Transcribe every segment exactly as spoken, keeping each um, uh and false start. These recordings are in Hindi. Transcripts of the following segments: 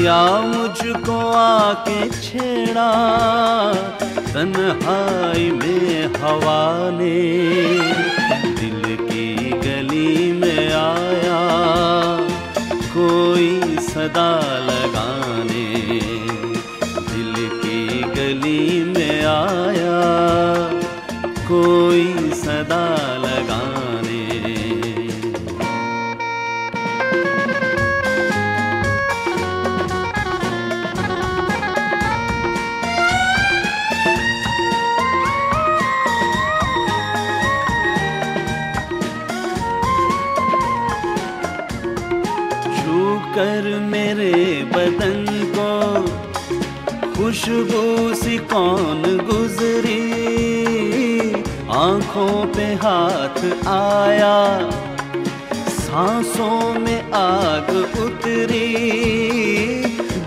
किया मुझको आके छेड़ा, तन्हाई में हवा ने दिल की गली में आया कोई सदा लगाने, दिल की गली में आया कोई सदा लगाने। कर मेरे बदन को खुशबू सी कौन गुजरी, आंखों पे हाथ आया सांसों में आग उतरी,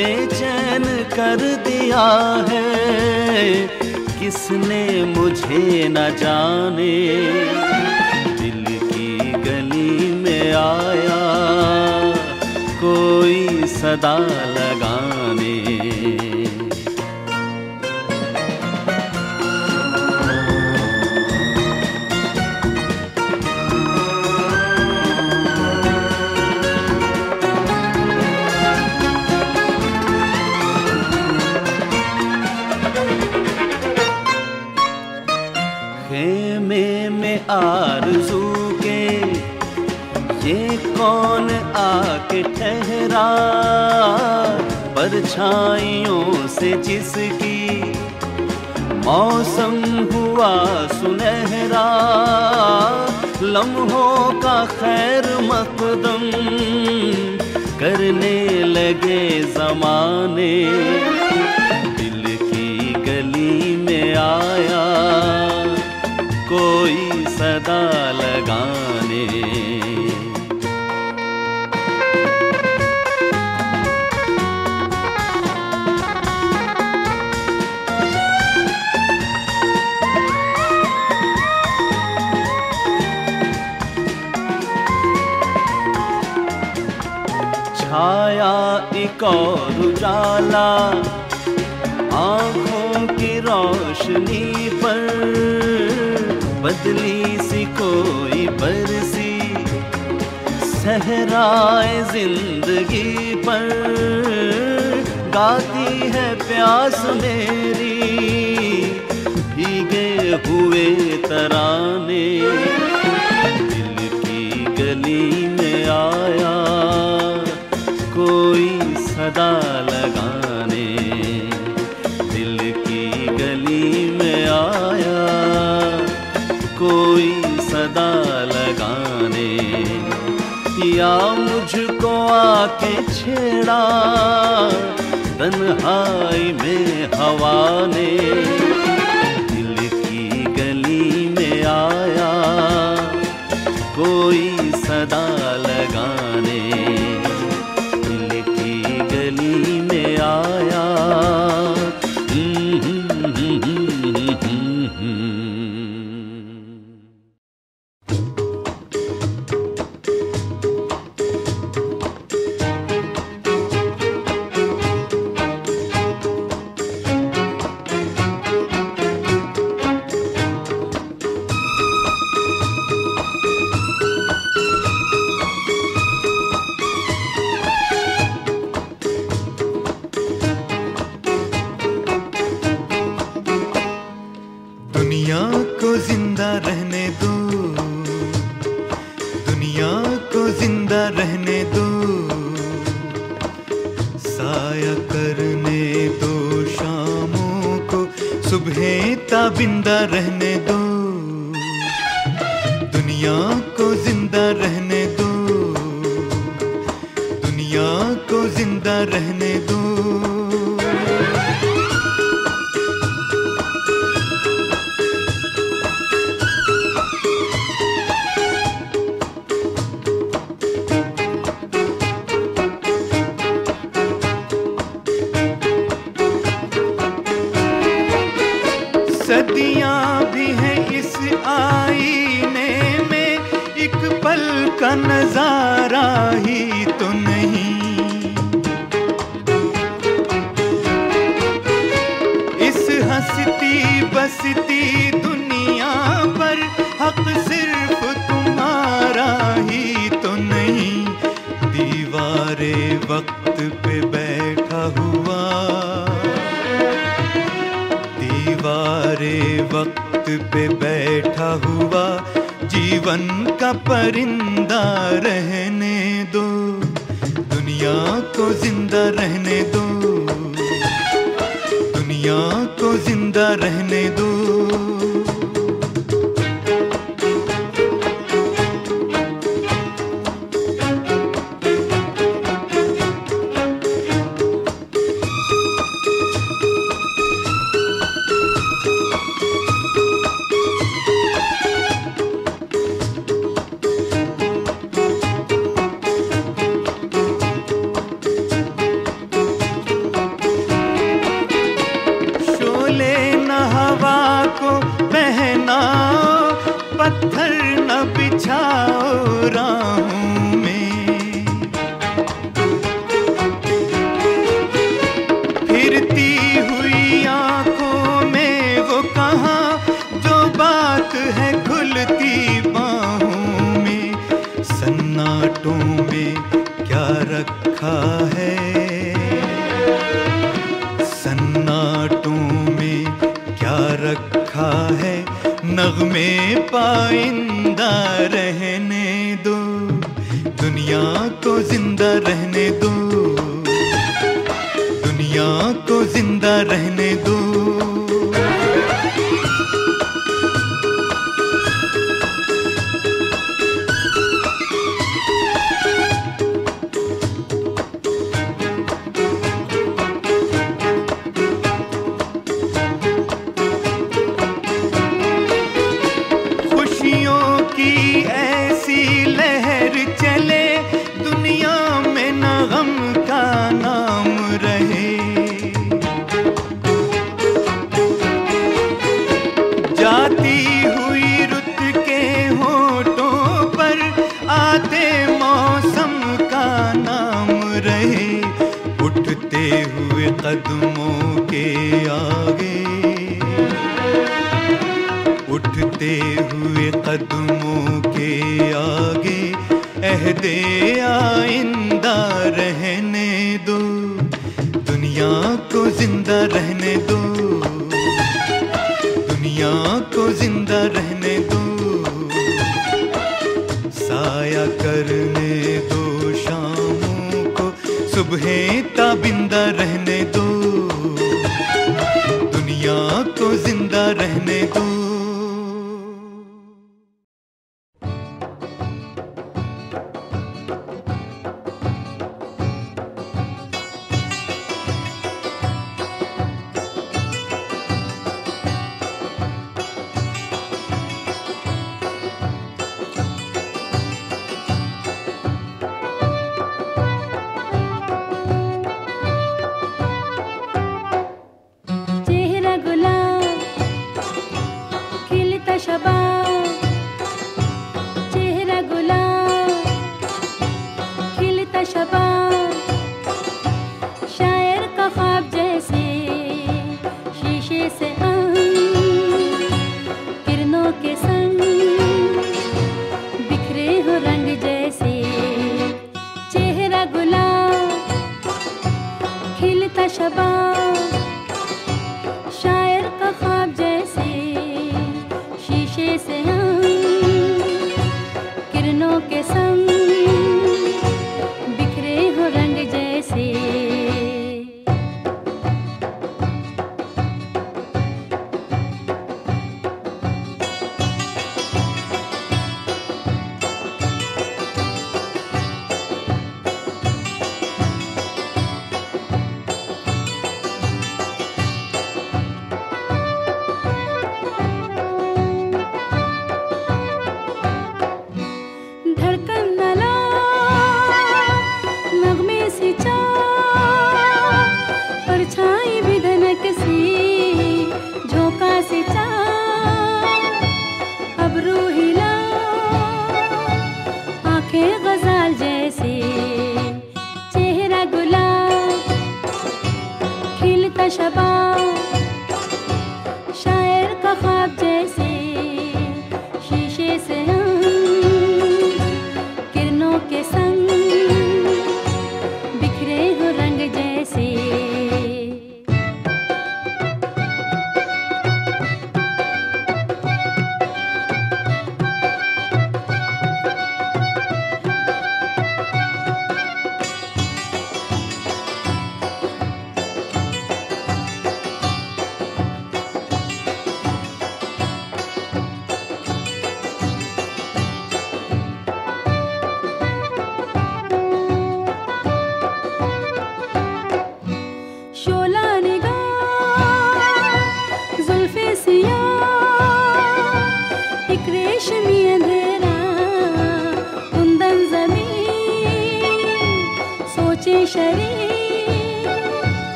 बेचैन कर दिया है किसने मुझे न जाने, दिल की गली में आया कोई सदा लगाने। खेमे में आरज़ू के ये कौन आके ठहरा, परछाइयों से जिसकी मौसम हुआ सुनहरा, लम्हों का खैर मकदम करने लगे ज़माने, दिल की गली में आया कोई सदा लगाने। छाया एक और उजाला आँखों की रोशनी पर, बदली सी कोई बरसी सहराए जिंदगी पर, गाती है प्यास मेरी भीगे हुए तराने, दिल की गली में आया कोई सदा लगाने, दिल की गली में आया कोई सदा लगाने। या मुझको आके छेड़ा, तन्हाई में हवा ने दिल की गली में आया कोई सदा लगाने, दिल की गली में आया। नजारा ही तो नहीं सिर्फ तुम्हारा ही तो नहीं दीवारे वक्त पे बैठा हुआ, दीवारे वक्त पे बैठा हुआ जीवन का परिंदा रहने दो, दुनिया को जिंदा रहने दो, दुनिया को जिंदा रहने दो। पत्थर न बिछाओ राहों में, फिरती हुई आंखों में वो कहाँ जो बात है खुलती बाहों में, सन्नाटों में क्या रखा है, सन्नाटों में क्या रखा है, नगमे पाइंदा रहने दो, दुनिया को जिंदा रहने दो, दुनिया को जिंदा रहने दो। जाती हुई रुत के होठों पर आते मौसम का नाम रहे, उठते हुए कदमों के आगे, उठते हुए कदमों के आगे अहदे आइंदा रहने दो, दुनिया को जिंदा रहने दो, दुनिया को जिंदा रहने दो। साया करने दो शामों को, सुबहें ताबिंदा रहने दो, दुनिया को जिंदा रहने दो।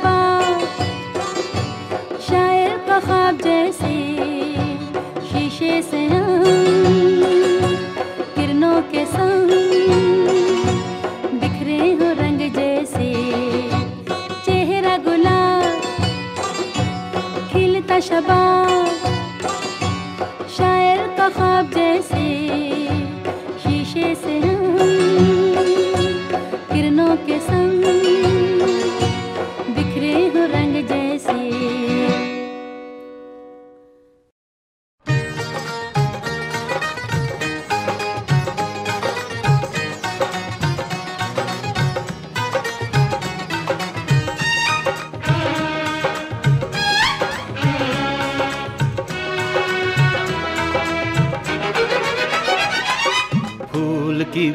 शबा शायर का ख्वाब जैसे शीशे से किरणों के संग बिखरे हो रंग जैसे चेहरा गुलाब खिलता शबा शायर का ख्वाब जैसे शीशे से किरणों के संग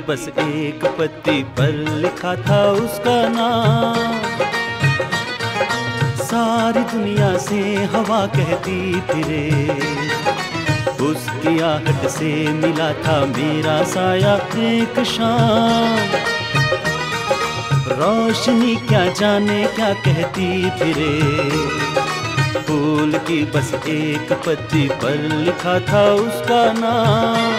बस एक पत्ती पर लिखा था उसका नाम। सारी दुनिया से हवा कहती फिरे, उसकी आहट से मिला था मेरा साया एक शाम। रोशनी क्या जाने क्या कहती फिरे, फूल की बस एक पत्ती पर लिखा था उसका नाम।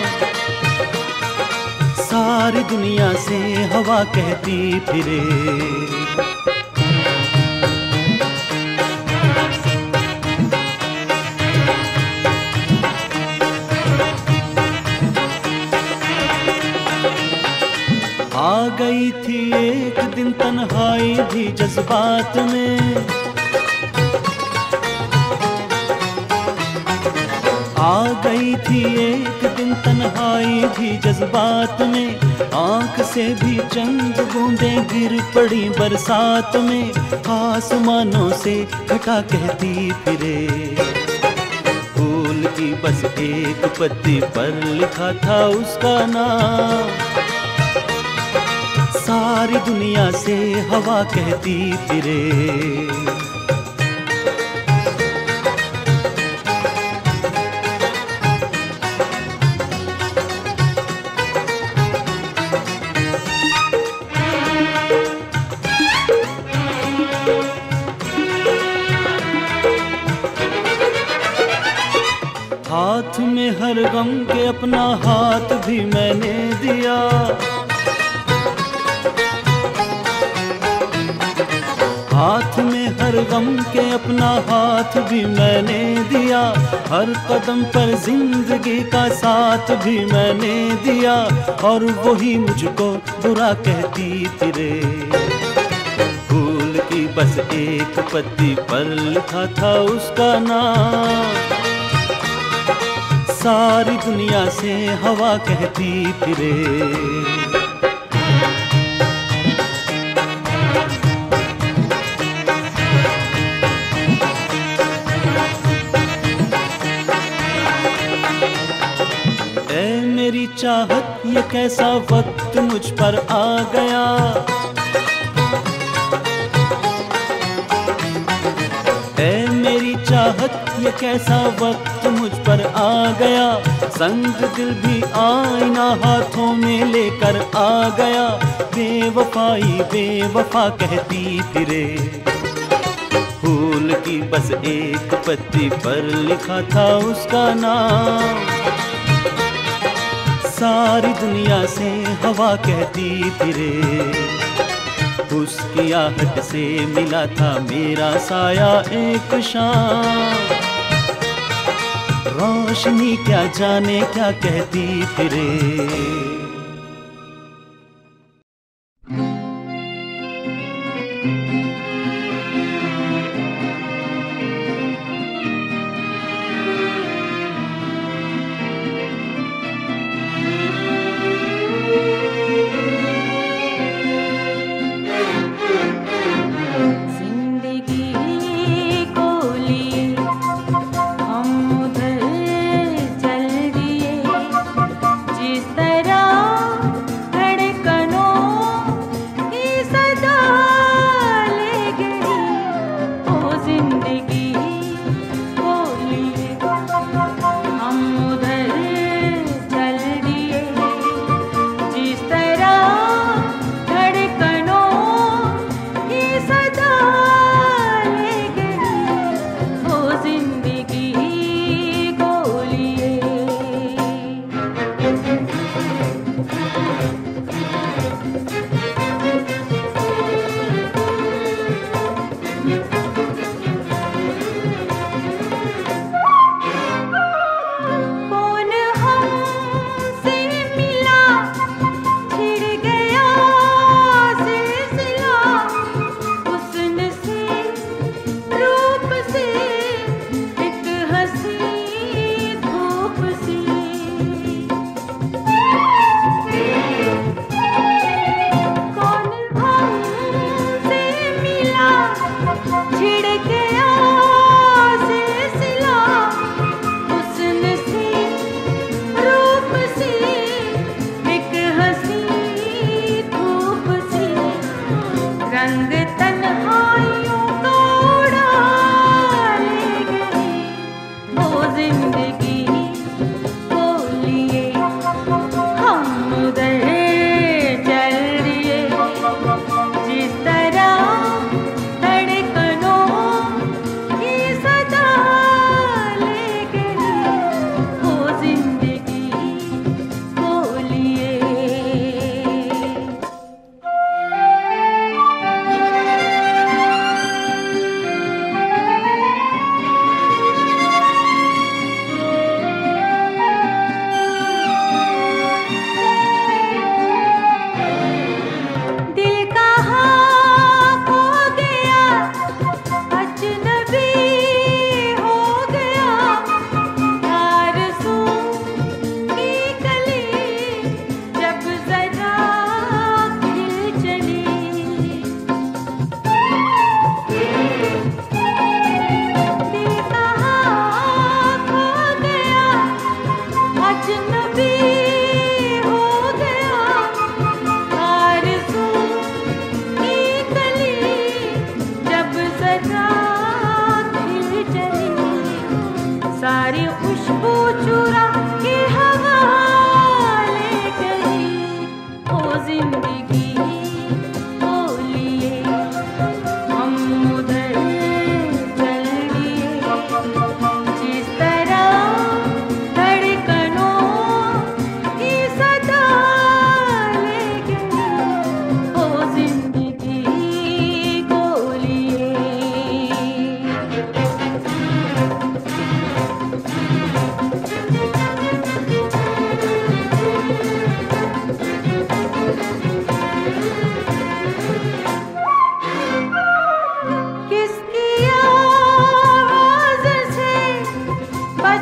सारी दुनिया से हवा कहती फिरे, आ गई थी एक दिन तन्हाई भी जज्बात में, आ गई थी एक दिन तन्हाई भी जज्बात में। आंख से भी चंद बूंदें गिर पड़ी बरसात में, आसमानों से घटा कहती फिरे, फूल की बस एक पत्ती पर लिखा था उसका नाम। सारी दुनिया से हवा कहती फिरे, हर गम के अपना हाथ भी मैंने दिया। हाथ में हर गम के अपना हाथ भी मैंने दिया, हर कदम पर जिंदगी का साथ भी मैंने दिया, और वही मुझको बुरा कहती फिरे, फूल की बस एक पत्ती पर लिखा था उसका नाम। सारी दुनिया से हवा कहती फिरे, ऐ मेरी चाहत ये कैसा वक्त मुझ पर आ गया। ऐ मेरी चाहत ये कैसा वक्त मुझ पर आ गया, संग दिल भी आईना हाथों में लेकर आ गया। बेवफाई बेवफा कहती फिरे, फूल की बस एक पत्ती पर लिखा था उसका नाम। सारी दुनिया से हवा कहती फिरे, उसकी आहट से मिला था मेरा साया एक शाम। रोशनी क्या जाने क्या कहती फिरे, तेरा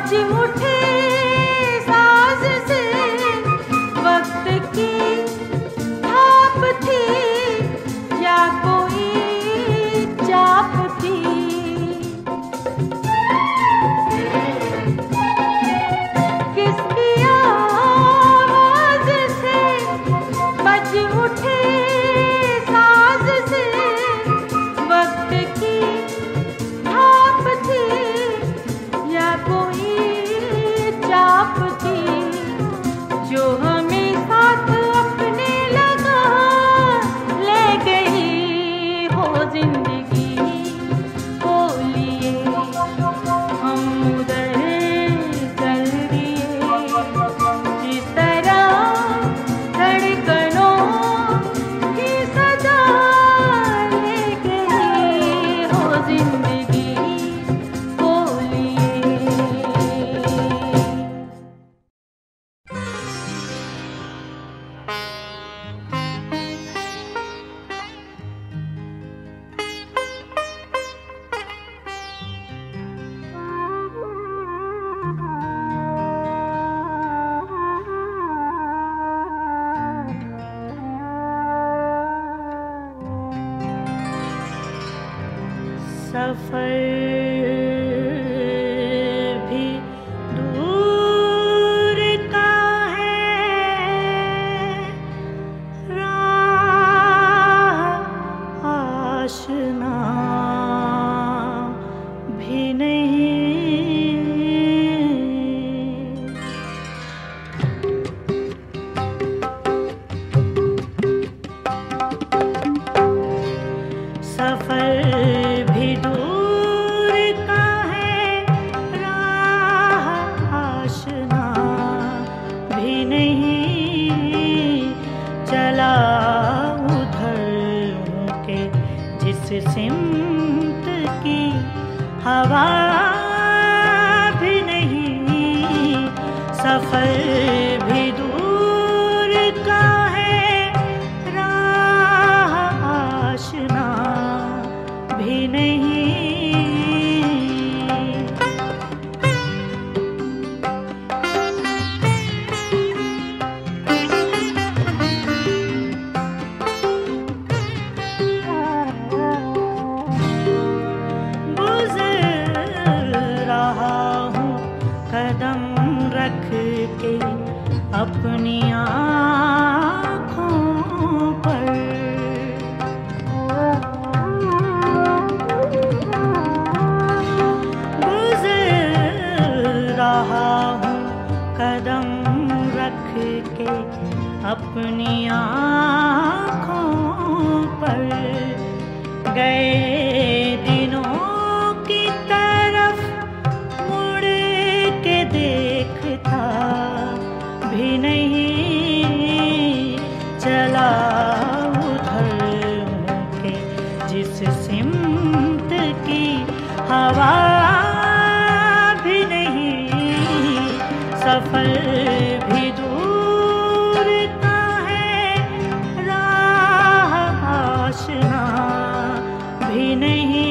नाच उठे साज से, वक्त की थाप थी या कोई चाप थी। किसकी आवाज से बज उठे साज से, वक्त की थाप थी या कोई चाप थी। जो हमें साथ अपने लगा ले गई हो जिंदगी, बोलिए हम उधर चल दिए। जिस तरह धड़कनों की सदा ले गई हो जिंदगी, बोलिए। सफर भी दूर का है, राह आशना भी नहीं। सफर भी दूर का है, राह आशना भी नहीं। चला उधर के जिस सिमत की हवा भी नहीं। सफर भी दूर का है, राह आशना भी नहीं। गुजर रहा हूँ कदम रख के अपनी आँखों पर, गुजर रहा हूँ कदम रख के अपनी आँखों पर। गए दिनों की तरफ मुड़ के देखता भी नहीं। चला उधर के जिस सिमत की हवा भी नहीं। सफर भी दूर का है, राह आशना भी नहीं।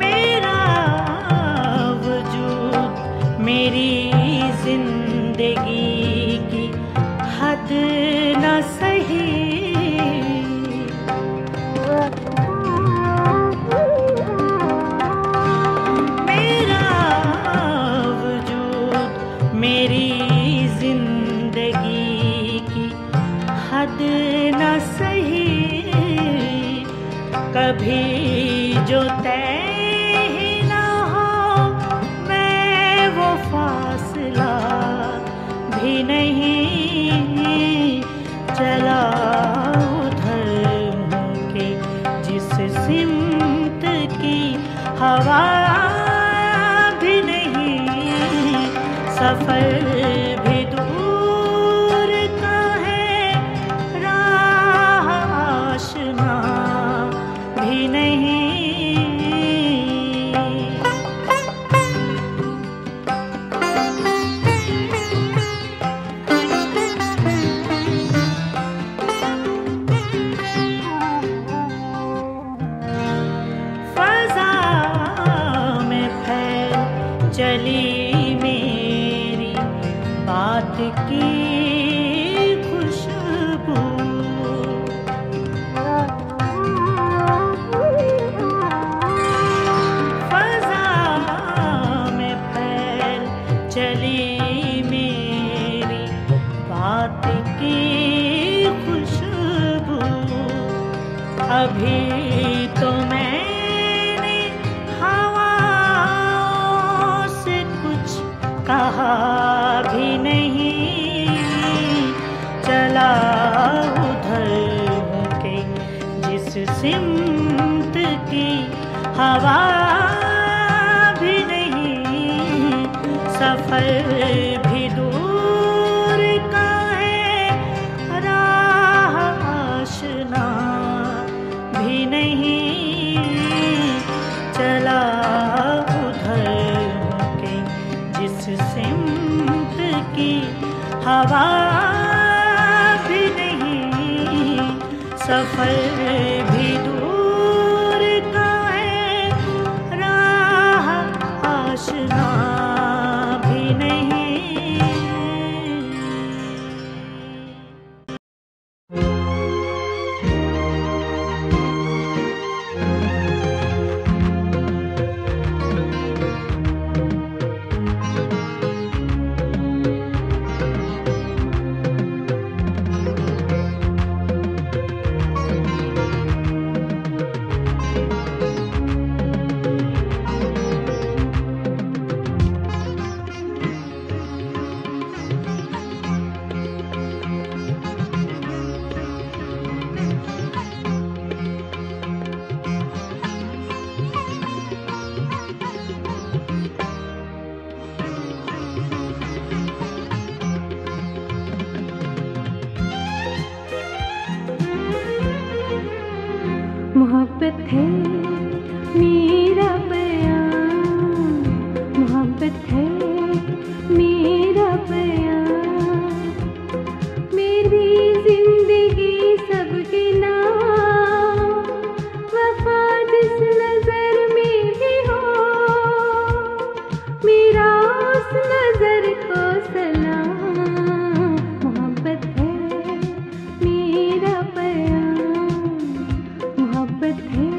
मेरा वजूद मेरी जिंदगी की हद न सही, मेरा वजूद मेरी जिंदगी की हद न सही। कभी जो तय ही ना हो मैं वो फासला भी नहीं। चला उधर के जिस सिमत की हवा भी नहीं। सफर भी दूर का है, राह आशना भी नहीं। चली मेरी बात की खुशबू। फजा में फैल चली मेरी बात की खुशबू। अभी भी नहीं चला उधर के जिस सिमत की हवा भी नहीं। सफर भी दूर का है, राह आशना भी नहीं चला सिमत की हवा भी नहीं। सफर भी दूर का है, राह आशना भी नहीं। मोहब्बत है मेरा बयान, मोहब्बत है मेरा बयान, मेरी जिंदगी सबके नाम। वफा जिस नजर में भी हो, मेरा उस नजर को सलाम। मोहब्बत है मेरा बयान, मोहब्बत है।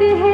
बात है।